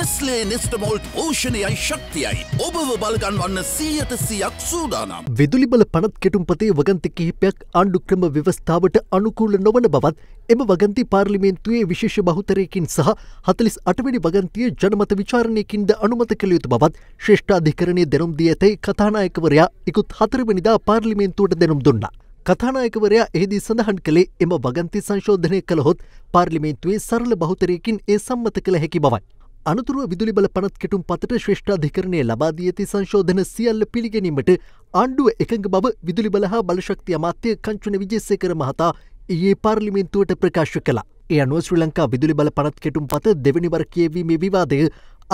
විදුලිබල පනත් කෙටුම්පතේ වගන්ති කිහිපයක් ආණ්ඩු ක්‍රම ව්‍යවස්ථාවට අනුකූල නොවන බවත් එම වගන්ති පාර්ලිමේන්තුවේ විශේෂ බහුතරයකින් සහ 48 වෙනි වගන්තියේ ජනමත විචාරණයකින්ද අනුමත කළ යුතු බවත් ශ්‍රේෂ්ඨාධිකරණයේ දෙනුම් දී ඇතැයි කථානායකවරයා ඉකුත් 4 වෙනිදා පාර්ලිමේන්තුවට දෙනුම් දුන්නා. කථානායකවරයා එහිදී සඳහන් කළේ එම වගන්ති සංශෝධනය කළහොත් පාර්ලිමේන්තුවේ සරල බහුතරයකින් ඒ සම්මත කළ හැකි බවයි. අනතුරුව විදුලිබල පනත් කෙටුම්පතට ශ්‍රේෂ්ඨාධිකරණයේ ලබා දී ඇති සංශෝධන සියල්ල පිළිගැනීමට ආණ්ඩුව එකඟ බව විදුලිබල හා බලශක්ති අමාත්‍ය කංචන විජේසේකර මහතා ඊයේ පාර්ලිමේන්තුවට ප්‍රකාශ කළා. ඒ අනුව ශ්‍රී ලංකා විදුලිබල පනත් කෙටුම්පත දෙවැනි වර කියවීමේ විවාදය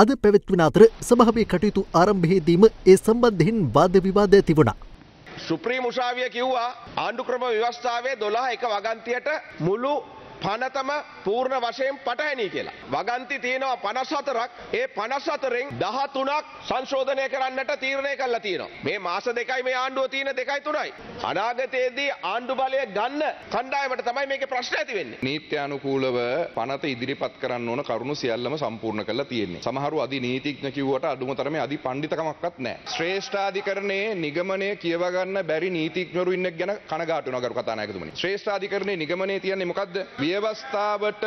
අද පැවැත්වෙන අතර සභාවේ කටයුතු ආරම්භයේදීම ඒ සම්බන්ධයෙන් වාද විවාද ඇති වුණා. සුප්‍රීම උසාවිය කිව්වා ආණ්ඩු ක්‍රම ව්‍යවස්ථාවේ 12.1 වගන්තියට මුළු පනතම පූර්ණ වශයෙන් පටහැනි කියලා. වගන්ති තියෙනවා 54ක්. ඒ 54න් 13ක් සංශෝධනය කරන්නට තීරණය කළා තියෙනවා. මේ මාස දෙකයි මේ ආණ්ඩුව තියෙන 2-3යි. අනාගතයේදී ආණ්ඩු බලය ගන්න කණ්ඩායමට තමයි මේකේ ප්‍රශ්න ඇති වෙන්නේ. නීත්‍යානුකූලව පනත ඉදිරිපත් කරන්න ඕන කරුණු සියල්ලම සම්පූර්ණ කළා තියෙන්නේ. සමහරු අධි නීතිඥ කිව්වට අඩුම තරමේ අධි පඬිතකමක්වත් නැහැ. ශ්‍රේෂ්ඨාධිකරණයේ නිගමනය කියව ගන්න බැරි නීතිඥවරු ඉන්නෙක් ගැන කනගාටු වෙනවා ගරු කථානායකතුමනි. ශ්‍රේෂ්ඨාධිකරණයේ නිගමනය කියන්නේ මොකද්ද? व्यवस्थावट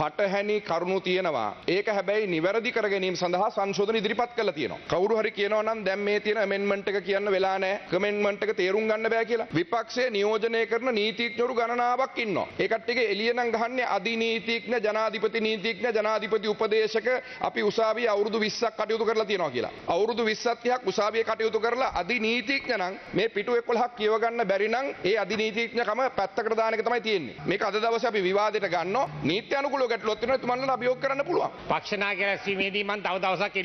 पटहनी करुणु तीयनवा एक හැබැයි නිවැරදි කර ගැනීම සඳහා සංශෝධන ඉදිරිපත් කළා තියෙනවා. කවුරු හරි කියනවා නම් දැන් මේ තියෙන ඇමෙන්ඩ්මන්ට් එක කියන්න වෙලා නැහැ. කමෙන්ඩ්මන්ට් එක තේරුම් ගන්න බෑ කියලා. විපක්ෂයේ නියෝජනය කරන නීතිඥවරු ගණනාවක් ඉන්නවා. ඒකට එක එළියෙන් ගහන්නේ අධිනීතිඥ, ජනාධිපති නීතිඥ, ජනාධිපති උපදේශක අපි උසාවියේ අවුරුදු 20ක් කටයුතු කරලා තියෙනවා කියලා. අවුරුදු 20ක් 30ක් උසාවියේ කටයුතු කරලා අධිනීතිඥ නම් මේ පිටු 11ක් කියව ගන්න බැරි නම් ඒ අධිනීතිඥකම පැත්තකට දාන එක තමයි තියෙන්නේ. මේක අද දවසේ අපි විවාදයට ගන්නවා. නීත්‍ය අනුකූල अभियोग करना पुलवा पक्ष मन दाव दावसा के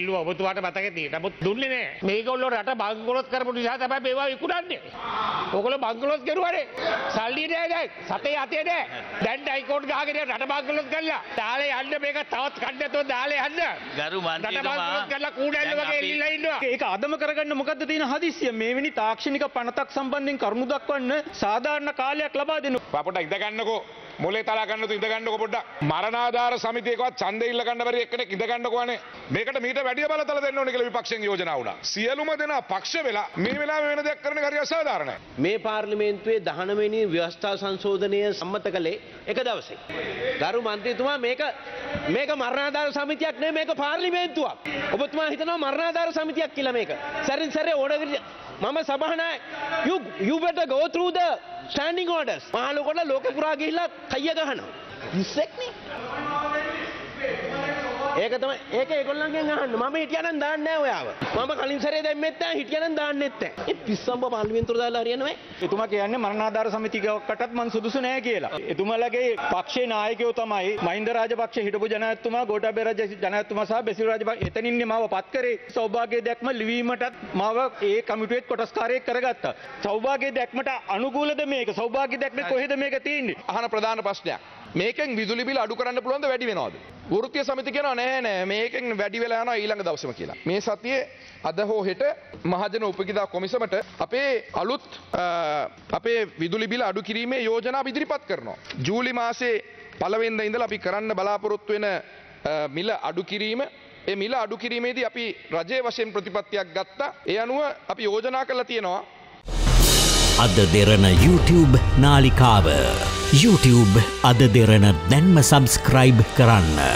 තාක්ෂණික පනතක් සම්බන්ධයෙන් කරුණු දක්වන්න සාධාරණ කාලයක් ලබා දෙනවා මොලේ තලා ගන්නතු ඉඳ ගන්නකො පොඩ්ඩක් මරණාධාර සමිතියකවත් ඡන්දෙ ඉල්ල ගන්න බැරි එක්කෙනෙක් ඉඳ ගන්නකොනේ මේකට මීට වැඩි බලතල දෙන්න ඕනේ කියලා විපක්ෂයෙන් යෝජනා වුණා. සියලුම දෙනා පක්ෂ වෙලා මේ වෙලාවේ වෙන දෙයක් කරන එක හරි අසාධාරණයි. මේ පාර්ලිමේන්තුවේ 19 වෙනි ව්‍යවස්ථා සංශෝධනය සම්මත කළේ එක දවසේ. ගරු මන්ත්‍රීතුමා මේක මරණාධාර සමිතියක් නෙමෙයි මේක පාර්ලිමේන්තුවක්. ඔබතුමා හිතනවා මරණාධාර සමිතියක් කියලා මේක. සරින් සරේ ඕඩර් මම සභානායක you better go through the standing orders. මහලොකට ලෝක පුරා ගිහිල්ලා කයිය ගහනවා. 20ක් නේ. ඒක තමයි ඒක ඒගොල්ලන්ගෙන් අහන්න. මම හිටියානම් දාන්නේ නැහැ ඔයාව. මම කලින් සැරේ දැම්මෙත් නැහැ හිටියානම් දාන්නෙත් නැහැ. මේ පිස්සම්බ පාර්ලිමේන්තුවට දාලා හරියන්නේ නැහැ. එතුමා කියන්නේ මරණාධාර සමිතියකටත් මං සුදුසු නැහැ කියලා. එතුමාලගේ පක්ෂේ නායකයෝ තමයි මහින්ද රාජපක්ෂ හිටපු ජනාධිපතිතුමා, ගෝඨාභය ජනාධිපතිතුමා සහ බෙසිල් රාජපක්ෂ එතනින්නේ මාව පත් කරේ. සෞභාග්‍ය දැක්ම ලිවීමටත් මාව ඒ කමිටුවේ කොටස්කාරයෙක් කරගත්තා. සෞභාග්‍ය දැක්මට අනුකූලද මේක? සෞභාග්‍ය දැක්මේ කොහෙද මේක තියෙන්නේ? අහන ප්‍රධාන ප්‍රශ්නයක්. මේකෙන් විදුලි බිල අඩු කරන්න පුළුවන්ද වැඩි වෙනවද? වෘත්තීය සමිතිය කියනවා නෑ නෑ මේකෙන් වැඩි වෙලා යනවා ඊළඟ දවසේම කියලා. මේ සතියේ අද හෝ හෙට මහජන උපකීදා කොමිසමට අපේ අලුත් අපේ විදුලි බිල අඩු කිරීමේ යෝජනා ඉදිරිපත් කරනවා. ජූලි මාසයේ පළවෙනිදා ඉඳලා අපි කරන්න බලාපොරොත්තු වෙන මිල අඩු කිරීම ඒ මිල අඩු කිරීමේදී අපි රජයේ වශයෙන් ප්‍රතිපත්තියක් ගත්තා. ඒ අනුව අපි යෝජනා කරලා තියෙනවා. Ada Derana YouTube Nalikawa YouTube Ada Derana denma subscribe karanna.